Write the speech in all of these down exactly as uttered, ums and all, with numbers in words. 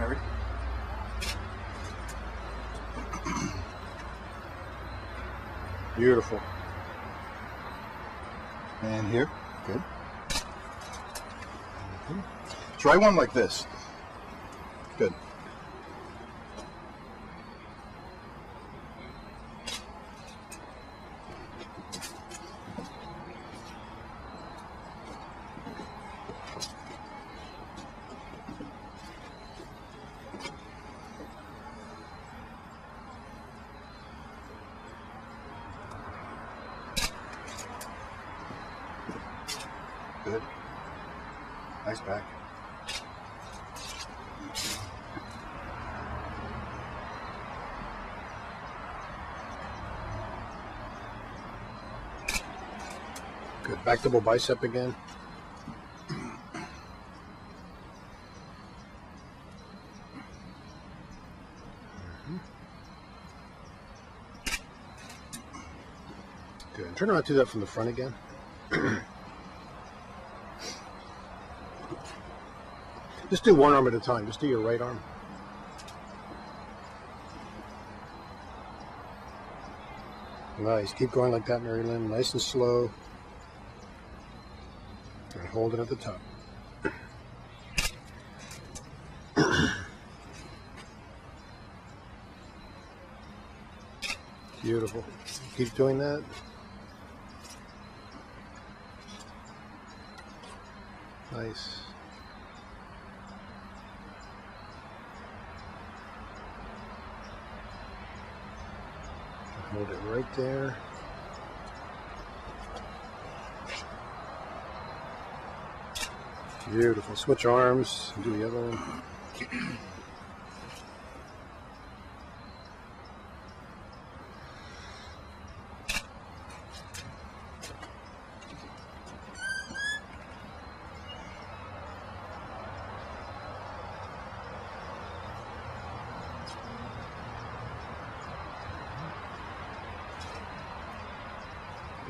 Mary. Beautiful. And here, good. Okay. Try one like this. Good. Good. Nice back. Good. Back double bicep again. Good. Turn around to that from the front again. Just do one arm at a time. Just do your right arm. Nice. Keep going like that, Mary Lynne. Nice and slow. And hold it at the top. Beautiful. Keep doing that. Nice. Hold it right there. Beautiful. Switch arms and do the other one.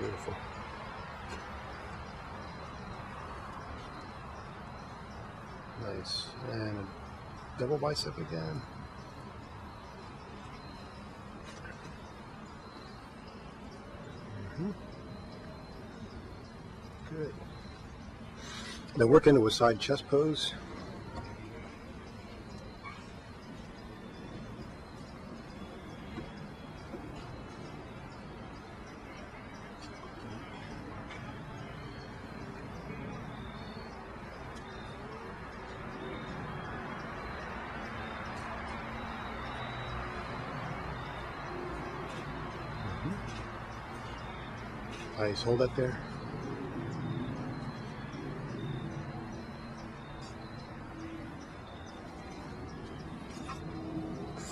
Beautiful. Nice. And a double bicep again. Mm-hmm. Good. Now work into a side chest pose. Nice, hold that there.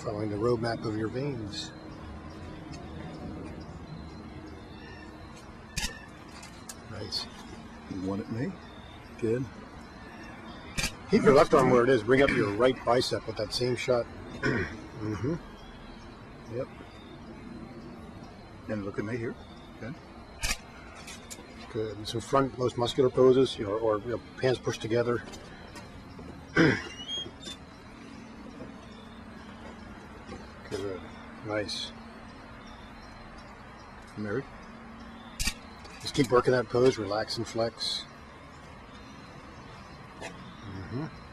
Following the roadmap of your veins. Nice. One at me. Good. Keep your left arm where it is. Bring up your right bicep with that same shot. Mm-hmm. Yep. And look at me here. Good. Good. And some front most muscular poses, you know, or you know, hands pushed together. Good. Nice. Mary. Just keep working that pose. Relax and flex. Mm-hmm.